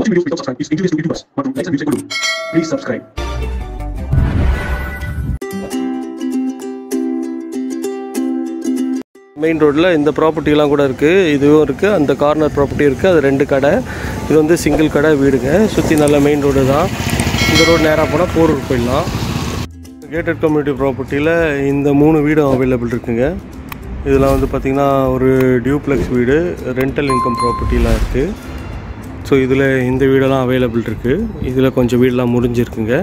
Watching videos without subscribe is injurious to YouTubers, but likes and views could do. Please subscribe. Main ரோட்ல இந்த ப்ராப்பர்ட்டிலாம் கூட இருக்கு, இதுவும் இருக்கு, அந்த கார்னர் ப்ராப்பர்ட்டி இருக்கு, அது ரெண்டு கடை. இது வந்து சிங்கிள் கடை வீடுங்க, சுற்றி நல்ல மெயின் ரோடு தான். இந்த ரோடு நேராக போனால் போரூர் போயிடலாம். கேட்டட் கம்யூனிட்டி ப்ராப்பர்ட்டியில் இந்த 3 வீடும் அவைலபிள் இருக்குங்க. இதெல்லாம் வந்து பார்த்திங்கன்னா ஒரு டியூப்ளெக்ஸ் வீடு, ரெண்டல் இன்கம் ப்ராப்பர்ட்டிலாம் இருக்குது. ஸோ இதில் இந்த வீடெல்லாம் அவைலபிள் இருக்குது. இதில் கொஞ்சம் வீடெலாம் முடிஞ்சிருக்குங்க.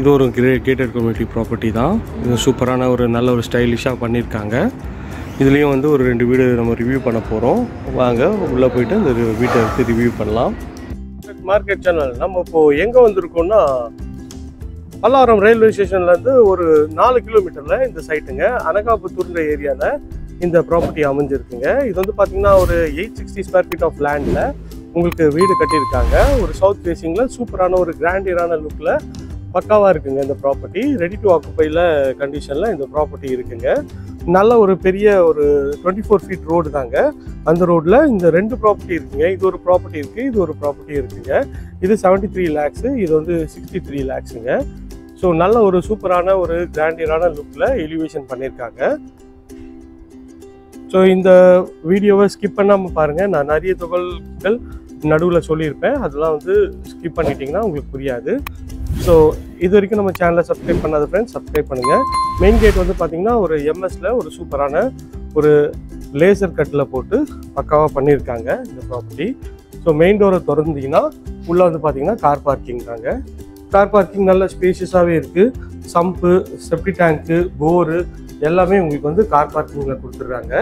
இது ஒரு கேட்டட் கம்யூனிட்டி ப்ராப்பர்ட்டி தான். இது சூப்பரான ஒரு நல்ல ஒரு ஸ்டைலிஷாக பண்ணியிருக்காங்க. இதுலேயும் வந்து ஒரு 2 வீடு நம்ம ரிவ்யூ பண்ண போகிறோம். வாங்க உள்ளே போய்ட்டு அந்த வீட்டை எடுத்து ரிவ்யூ பண்ணலாம். மார்க்கெட் சேனல் நம்ம இப்போது எங்கே வந்திருக்கோம்னா, பல்லாவரம் ரயில்வே ஸ்டேஷன்லேருந்து ஒரு 4 கிலோமீட்டரில் இந்த சைட்டுங்க, அனகாபுத்தூர்ன்ற ஏரியாவில் இந்த ப்ராப்பர்ட்டி அமைஞ்சிருக்குங்க. இது வந்து பார்த்திங்கன்னா ஒரு 860 ஸ்கொயர் ஃபீட் ஆஃப் லேண்டில் உங்களுக்கு வீடு கட்டியிருக்காங்க. ஒரு சவுத் ஃபேஸிங்கில் சூப்பரான ஒரு கிராண்டியரான லுக்கில் பக்காவாக இருக்குங்க இந்த ப்ராப்பர்ட்டி. ரெடி டு ஆக்குப்பையில் கண்டிஷனில் இந்த ப்ராப்பர்ட்டி இருக்குங்க. நல்ல ஒரு பெரிய ஒரு 24 ஃபீட் ரோடு தாங்க. அந்த ரோடில் இந்த 2 ப்ராப்பர்ட்டி இருக்குங்க. இது ஒரு ப்ராப்பர்ட்டி இருக்குது, இது ஒரு ப்ராப்பர்ட்டி இருக்குங்க. இது 73 lakhs, இது வந்து 63 lakhsங்க. ஸோ நல்ல ஒரு சூப்பரான ஒரு கிராண்டியரான லுக்கில் எலிவேஷன் பண்ணியிருக்காங்க. ஸோ இந்த வீடியோவை ஸ்கிப் பண்ணாமல் பாருங்கள். நான் நிறைய தகவல்கள் நடுவில் சொல்லியிருப்பேன், அதெல்லாம் வந்து ஸ்கிப் பண்ணிட்டீங்கன்னா உங்களுக்கு புரியாது. ஸோ இது வரைக்கும் நம்ம சேனலை சப்ஸ்கிரைப் பண்ணாத ஃப்ரெண்ட்ஸ் சப்ஸ்கிரைப் பண்ணுங்கள். மெயின் கேட் வந்து பார்த்திங்கன்னா ஒரு எம்எஸ்சில் ஒரு சூப்பரான ஒரு லேசர் கட்டில் போட்டு பக்காவாக பண்ணியிருக்காங்க இந்த ப்ராப்பர்ட்டி. ஸோ மெயின் டோரை திறந்துட்டிங்கன்னா உள்ளே வந்து பார்த்திங்கன்னா கார் பார்க்கிங் தாங்க. கார் பார்க்கிங் நல்ல ஸ்பேஷியஸாகவே இருக்குது. சம்பு, செப்டி டேங்க்கு, போரு எல்லாமே உங்களுக்கு வந்து கார் பார்க்கிங்கில் கொடுத்துட்றாங்க.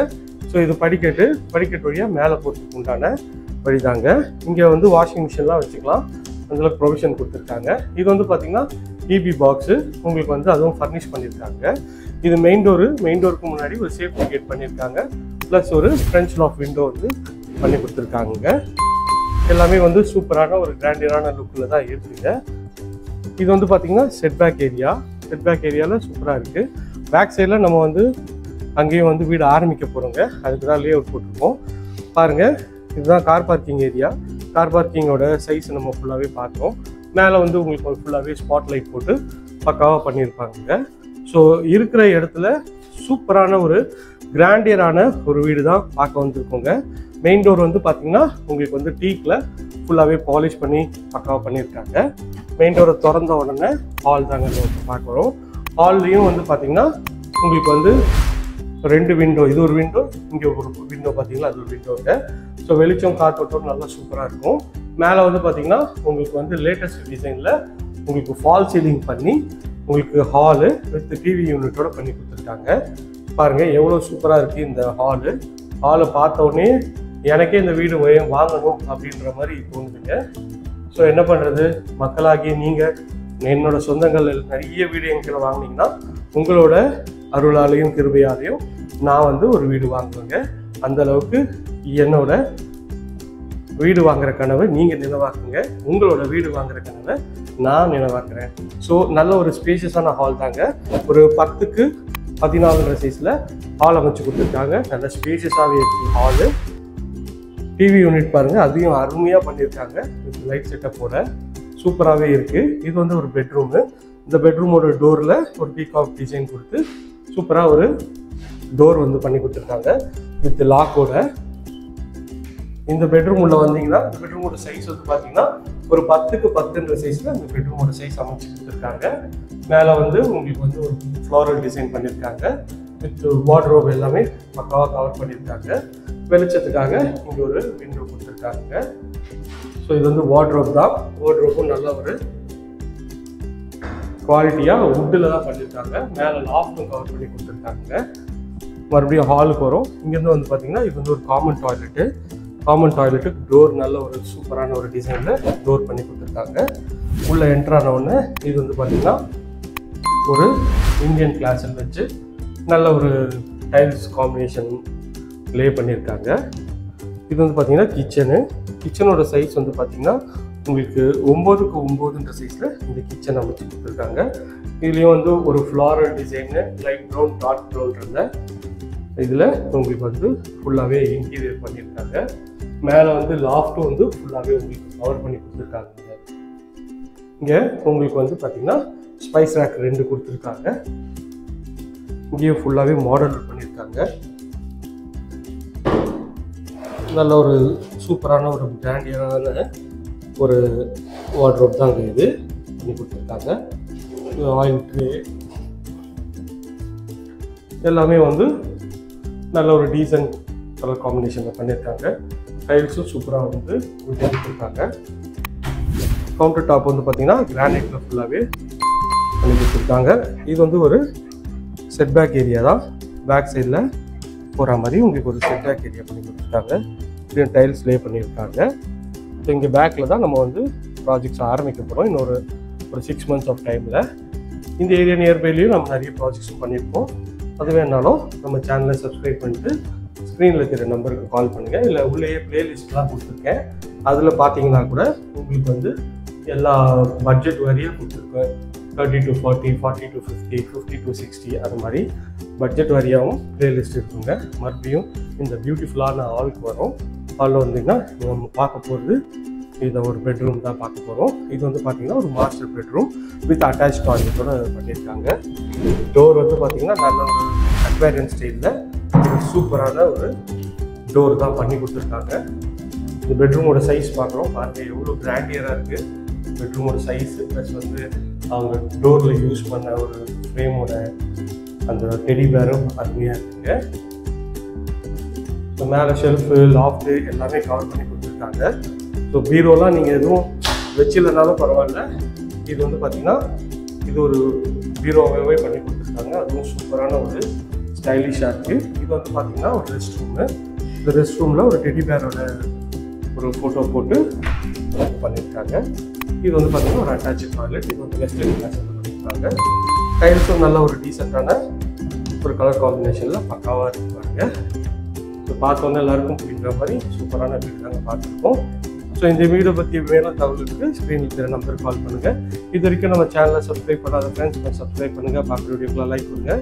ஸோ இது படிக்கட்டு வழியாக மேலே போகிறதுக்கு உண்டான வழி தாங்க. இங்கே வந்து வாஷிங் மிஷின்லாம் வச்சுக்கலாம், அதில் ப்ரொவிஷன் கொடுத்துருக்காங்க. இது வந்து பார்த்திங்கன்னா டிபி பாக்ஸு உங்களுக்கு வந்து அதுவும் ஃபர்னிஷ் பண்ணியிருக்காங்க. இது மெயின் டோரு, மெயின் டோருக்கு முன்னாடி ஒரு சேஃப்டி கேட் பண்ணியிருக்காங்க. ப்ளஸ் ஒரு ஃப்ரெஞ்ச் லாக் விண்டோ வந்து பண்ணி கொடுத்துருக்காங்க. எல்லாமே வந்து சூப்பரான ஒரு கிராண்டியரான லுக்கில் தான் இருக்குங்க. இது வந்து பார்த்திங்கன்னா செட்பேக் ஏரியாவில் சூப்பராக இருக்குது. பேக் சைடில் நம்ம வந்து அங்கேயும் வந்து வீடு ஆரம்பிக்க போகிறோங்க, அதுக்கு தான் லே அவுட் போட்டிருக்கோம் பாருங்கள். இதுதான் கார் பார்க்கிங் ஏரியா. கார் பார்க்கிங்கோட சைஸ் நம்ம ஃபுல்லாகவே பார்த்தோம். மேலே வந்து உங்களுக்கு ஒரு ஃபுல்லாகவே ஸ்பாட்லைட் போட்டு பக்காவாக பண்ணியிருப்பாங்க. ஸோ இருக்கிற இடத்துல சூப்பரான ஒரு கிராண்டியரான ஒரு வீடு தான் பார்க்க வந்துருக்கோங்க. மெயின் டோர் வந்து பார்த்திங்கன்னா உங்களுக்கு வந்து டீக்கில் ஃபுல்லாகவே பாலிஷ் பண்ணி பக்காவாக பண்ணியிருக்காங்க. மெயின் டோரை திறந்த உடனே ஹால் தாங்க பார்க்குறோம். ஹால்லையும் வந்து பார்த்திங்கன்னா உங்களுக்கு வந்து 2 விண்டோ, இது ஒரு விண்டோ, இங்கே ஒரு விண்டோ பார்த்திங்கன்னா அது ஒரு விண்டோங்க. ஸோ வெளிச்சம் காற்றோட்டம் நல்லா சூப்பராக இருக்கும். மேலே வந்து பார்த்திங்கன்னா உங்களுக்கு வந்து லேட்டஸ்ட் டிசைனில் உங்களுக்கு ஃபால் சீலிங் பண்ணி உங்களுக்கு ஹாலு வித் டிவி யூனிட்டோடு பண்ணி கொடுத்துருக்காங்க. பாருங்கள் எவ்வளோ சூப்பராக இருக்குது இந்த ஹாலு. ஹாலை பார்த்தோடனே எனக்கே இந்த வீடு வாங்கணும் அப்படின்ற மாதிரி தோணுதுங்க. ஸோ என்ன பண்ணுறது, மக்களாகி நீங்கள் என்னோட சொந்தங்கள் நிறைய வீடு எங்களை வாங்கினீங்கன்னா உங்களோட அருளாலையும் கிருபையாலையும் நான் வந்து ஒரு வீடு வாங்குவேங்க. அந்தளவுக்கு என்னோட வீடு வாங்குகிற கனவை நீங்கள் நினைவாக்குங்க, உங்களோட வீடு வாங்குகிற கனவை நான் நினைவாக்குறேன். ஸோ நல்ல ஒரு ஸ்பேஷியஸான ஹால் தாங்க. ஒரு 10x14 சைஸில் ஹால் அமைச்சு கொடுத்துருக்காங்க. நல்ல ஸ்பேஷியஸாகவே இருக்குது ஹாலு. டிவி யூனிட் பாருங்கள், அதையும் அருமையாக பண்ணியிருக்காங்க லைட் செட்டப்போட. சூப்பராகவே இருக்குது. இது வந்து ஒரு பெட்ரூமு. இந்த பெட்ரூமோட டோரில் ஒரு பீகாக் டிசைன் கொடுத்து சூப்பராக ஒரு டோர் வந்து பண்ணி கொடுத்துருக்காங்க வித் லாக்கோட. இந்த பெட்ரூம் உள்ள வந்தீங்கன்னா இந்த பெட்ரூமோட சைஸ் வந்து பார்த்தீங்கன்னா ஒரு 10x10 சைஸில் இந்த பெட்ரூமோட சைஸ் அமைச்சு கொடுத்துருக்காங்க. மேலே வந்து உங்களுக்கு வந்து ஒரு ஃப்ளோரல் டிசைன் பண்ணியிருக்காங்க வித் வார்ட்ரோப் எல்லாமே பக்காவாக கவர் பண்ணியிருக்காங்க. வெளிச்சத்துக்காக இங்கே ஒரு விண்டோ கொடுத்துருக்காங்க. ஸோ இது வந்து வார்ட்ரோப்பும் நல்ல ஒரு குவாலிட்டியாக வுட்டில் தான் பண்ணியிருக்காங்க. மேலே லாஃப்ட்டும் கவர் பண்ணி கொடுத்துருக்காங்க. மறுபடியும் ஹாலுக்கு வரும். இங்கேருந்து வந்து பார்த்திங்கன்னா இது வந்து ஒரு காமன் டாய்லெட்டு டோர் நல்ல ஒரு சூப்பரான ஒரு டிசைனில் டோர் பண்ணி கொடுத்துருக்காங்க. உள்ளே என்ட்ரான உடனே இது வந்து பார்த்திங்கன்னா ஒரு இந்தியன் கிளாஸில் வச்சு நல்ல ஒரு டைல்ஸ் காம்பினேஷன் லே பண்ணியிருக்காங்க. இது வந்து பார்த்திங்கன்னா கிச்சனோட சைஸ் வந்து பார்த்திங்கன்னா உங்களுக்கு 9x9 சைஸில் இந்த கிச்சன் அமைச்சு கொடுத்துருக்காங்க. இதுலேயும் வந்து ஒரு floral design, light brown dark brown இருந்த இதில் உங்களுக்கு வந்து ஃபுல்லாகவே இன்டீரியர் பண்ணியிருக்காங்க. மேலே வந்து லாஃப்ட்டும் வந்து ஃபுல்லாகவே உங்களுக்கு கவர் பண்ணி கொடுத்துருக்காங்க. இங்கே உங்களுக்கு வந்து பார்த்தீங்கன்னா ஸ்பைஸ் ரேக் 2 கொடுத்துருக்காங்க. இங்கேயும் ஃபுல்லாகவே மாடல் பண்ணியிருக்காங்க. நல்ல ஒரு சூப்பரான ஒரு பிராண்டியான ஒரு வார்ட்ரோப் தான் அங்கே இது பண்ணி கொடுத்துருக்காங்க. ஆயில் ட்ரே எல்லாமே வந்து நல்ல ஒரு டீசன்ட் கலர் காம்பினேஷனில் பண்ணியிருக்காங்க. டைல்ஸும் சூப்பராக வந்து கொடுத்துருக்காங்க. கவுண்டர் டாப் வந்து பார்த்திங்கன்னா கிரானைட்டில் ஃபுல்லாகவே பண்ணி கொடுத்துருக்காங்க. இது வந்து ஒரு செட்பேக் ஏரியா தான், பேக் சைடில் போகிற மாதிரி உங்களுக்கு ஒரு செட்பேக் ஏரியா பண்ணி கொடுத்துருக்காங்க. இப்படியும் டைல்ஸ் லே பண்ணியிருக்காங்க. ஸோ இங்கே பேக்கில் தான் நம்ம வந்து ப்ராஜெக்ட்ஸ் ஆரம்பிக்க போகிறோம். இன்னொரு 6 months ஆஃப் டைமில் இந்த ஏரியா நியர்பைலையும் நம்ம நிறைய ப்ராஜெக்ட்ஸும் பண்ணியிருக்கோம். அது வேணாலும் நம்ம சேனலை சப்ஸ்கிரைப் பண்ணிட்டு ஸ்க்ரீனில் இருக்கிற நம்பருக்கு கால் பண்ணுங்கள். இல்லை உள்ளேயே ப்ளேலிஸ்ட்லாம் கொடுத்துருக்கேன், அதில் பார்த்தீங்கன்னா கூட உங்களுக்கு வந்து எல்லா பட்ஜெட் வரையும் கொடுத்துருக்கேன். 30 to 40, 40 to 50, 50 to 60, அது மாதிரி பட்ஜெட் வரையாகவும் ப்ளேலிஸ்ட் இருக்குங்க. மறுபடியும் இந்த பியூட்டிஃபுல்லான ஹாலுக்கு வரும். ஹாலில் வந்தீங்கன்னா நம்ம பார்க்க போகிறது இதை ஒரு பெட்ரூம் தான் பார்க்க போகிறோம். இது வந்து பார்த்திங்கன்னா ஒரு மாஸ்டர் பெட்ரூம் வித் அட்டாச் டாய்லெட்டோட பண்ணியிருக்காங்க. டோர் வந்து பார்த்திங்கன்னா நல்ல ஒரு அக்வேரியன் ஸ்டைலில் ஒரு சூப்பரான ஒரு டோர் தான் பண்ணி கொடுத்துருக்காங்க. இந்த பெட்ரூமோட சைஸ் பார்க்குறோம் பாருங்கள், எவ்வளோ கிராண்டியராக இருக்குது பெட்ரூமோட சைஸு. ப்ளஸ் வந்து அவங்க டோரில் யூஸ் பண்ண ஒரு ஃப்ரேமோட அந்த டெடி பேரும் அருமையாக இருக்குங்க. ஸோ மேலே ஷெல்ஃபு, லாஃப்ட்டு எல்லாமே கவர் பண்ணி கொடுத்துருக்காங்க. ஸோ பீரோலாம் நீங்கள் எதுவும் வச்சில்லைனாலும் பரவாயில்ல, இது வந்து பார்த்திங்கன்னா இது ஒரு பீரோவாகவே பண்ணி கொடுத்துருக்காங்க. அதுவும் சூப்பரான ஒரு ஸ்டைலிஷாக இருக்குது. இது வந்து பார்த்திங்கன்னா ஒரு ரெஸ்ட் ரூமு. இந்த ரெஸ்ட் ரூமில் ஒரு டெடி பேரோட ஒரு ஃபோட்டோ போட்டு பண்ணியிருக்காங்க. இது வந்து பார்த்திங்கன்னா ஒரு அட்டாச்சு டாய்லெட். இது வந்து வெஸ்டர்ன் கிளாஸில் பண்ணியிருக்காங்க. டைல்ஸும் நல்ல ஒரு டீசெண்டான ஒரு கலர் காம்பினேஷனில் பக்காவாக இருப்பாங்க. ஸோ பார்த்தோன்னே எல்லாருக்கும் பிடிக்கிற மாதிரி சூப்பரான வீடு நாங்கள் பார்த்துருக்கோம். ஸோ இந்த வீடியோ பற்றி வேணும் தகவலுக்கு ஸ்க்ரீனில் இருக்கிற நம்பருக்கு கால் பண்ணுங்கள். இது வரைக்கும் நம்ம சேனலை சப்ஸ்கிரைப் பண்ணாத ஃப்ரெண்ட்ஸ் கொஞ்சம் சப்ஸ்கிரைப் பண்ணுங்கள். பார்க்குற வீடியோக்கெலாம் லைக் கொடுங்க.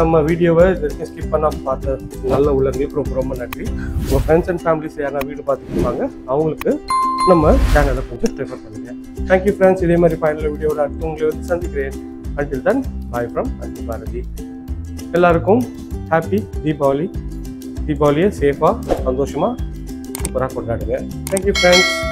நம்ம வீடியோவை இது வரைக்கும் ஸ்கிப் பண்ணால் பார்த்து நல்ல உள்ளவங்களுக்கு ரொம்ப ரொம்ப நன்றி. உங்கள் ஃப்ரெண்ட்ஸ் அண்ட் ஃபேமிலிஸ் யாராவது வீடு பார்த்துருப்பாங்க, அவங்களுக்கு நம்ம சேனலை கொஞ்சம் ப்ரிஃபர் பண்ணுங்கள். Thank you friends. இதே மாதிரி ஃபைனல் வீடியோட அடுத்து உங்களை வந்து சந்திக்கிறேன். அண்டில் தென் பாய் ஃப்ரம் அன்பு பாரதி. எல்லாருக்கும் ஹாப்பி தீபாவளி. தீபாவளியை சேஃபாக சந்தோஷமாக சூப்பராக கொண்டாடுங்க. Thank you friends.